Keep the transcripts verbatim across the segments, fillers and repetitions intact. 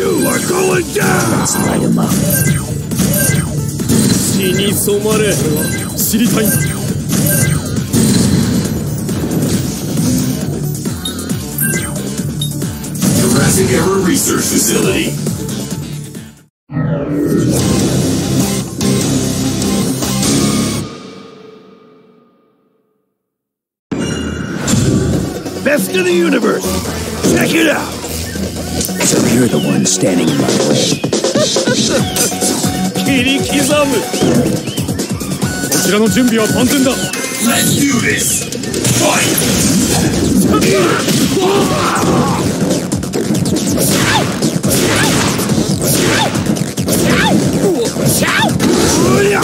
You are going down! Let's light him up. She needs so much. She needs. Jurassic Era Research Facility. Best in the universe. Check it out. So you're the one standing in my way. Let's do this. Fight! Do you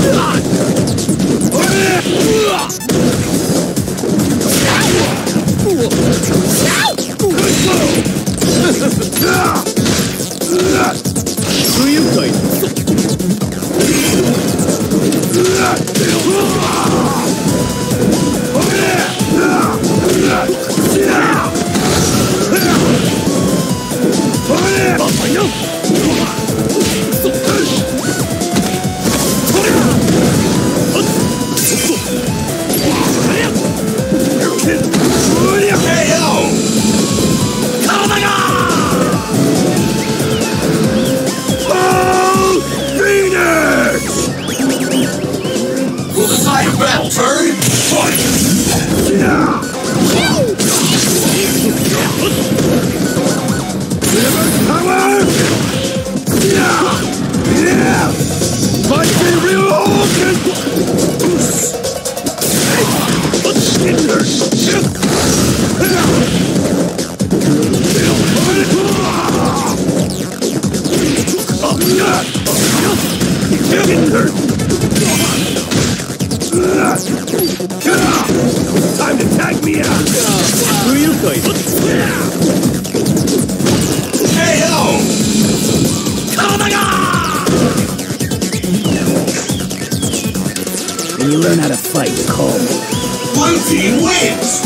guys? Time to tag me out! Who are you guys? K O! When you learn how to fight, call me. Blue team wins!